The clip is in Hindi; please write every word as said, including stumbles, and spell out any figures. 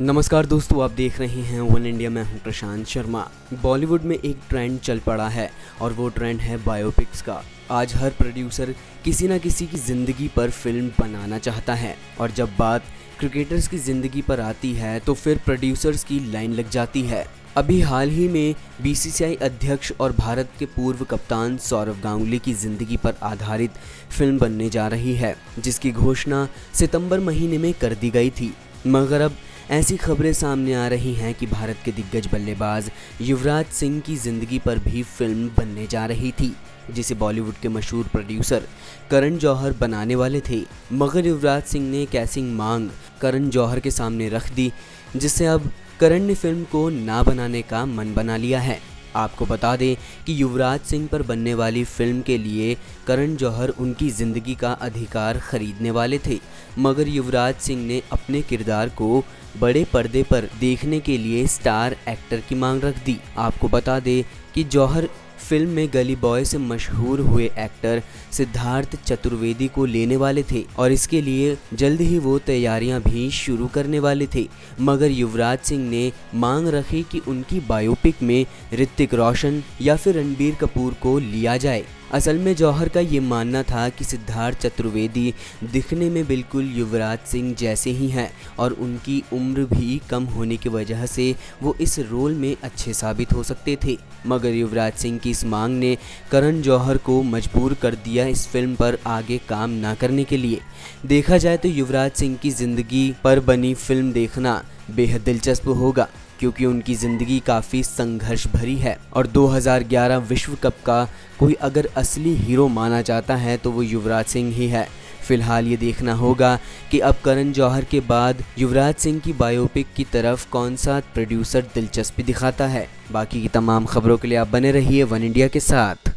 नमस्कार दोस्तों, आप देख रहे हैं वन इंडिया। मैं हूं प्रशांत शर्मा। बॉलीवुड में एक ट्रेंड चल पड़ा है और वो ट्रेंड है बायोपिक्स का। आज हर प्रोड्यूसर किसी ना किसी की ज़िंदगी पर फिल्म बनाना चाहता है और जब बात क्रिकेटर्स की ज़िंदगी पर आती है तो फिर प्रोड्यूसर्स की लाइन लग जाती है। अभी हाल ही में बीसीसीआई अध्यक्ष और भारत के पूर्व कप्तान सौरभ गांगुली की ज़िंदगी पर आधारित फिल्म बनने जा रही है, जिसकी घोषणा सितंबर महीने में कर दी गई थी। मगर अब ऐसी खबरें सामने आ रही हैं कि भारत के दिग्गज बल्लेबाज युवराज सिंह की ज़िंदगी पर भी फिल्म बनने जा रही थी, जिसे बॉलीवुड के मशहूर प्रोड्यूसर करण जौहर बनाने वाले थे। मगर युवराज सिंह ने एक ऐसी मांग करण जौहर के सामने रख दी, जिससे अब करण ने फिल्म को ना बनाने का मन बना लिया है। आपको बता दें कि युवराज सिंह पर बनने वाली फिल्म के लिए करण जौहर उनकी ज़िंदगी का अधिकार खरीदने वाले थे, मगर युवराज सिंह ने अपने किरदार को बड़े पर्दे पर देखने के लिए स्टार एक्टर की मांग रख दी। आपको बता दें कि जौहर फिल्म में गली बॉय से मशहूर हुए एक्टर सिद्धार्थ चतुर्वेदी को लेने वाले थे और इसके लिए जल्द ही वो तैयारियां भी शुरू करने वाले थे। मगर युवराज सिंह ने मांग रखी कि उनकी बायोपिक में ऋतिक रोशन या फिर रणबीर कपूर को लिया जाए। असल में जौहर का ये मानना था कि सिद्धार्थ चतुर्वेदी दिखने में बिल्कुल युवराज सिंह जैसे ही हैं और उनकी उम्र भी कम होने की वजह से वो इस रोल में अच्छे साबित हो सकते थे। मगर युवराज सिंह की इस मांग ने करण जौहर को मजबूर कर दिया इस फिल्म पर आगे काम ना करने के लिए। देखा जाए तो युवराज सिंह की ज़िंदगी पर बनी फिल्म देखना बेहद दिलचस्प होगा, क्योंकि उनकी ज़िंदगी काफ़ी संघर्ष भरी है और दो हज़ार ग्यारह विश्व कप का कोई अगर असली हीरो माना जाता है तो वो युवराज सिंह ही है। फिलहाल ये देखना होगा कि अब करण जौहर के बाद युवराज सिंह की बायोपिक की तरफ कौन सा प्रोड्यूसर दिलचस्पी दिखाता है। बाकी की तमाम खबरों के लिए आप बने रहिए वन इंडिया के साथ।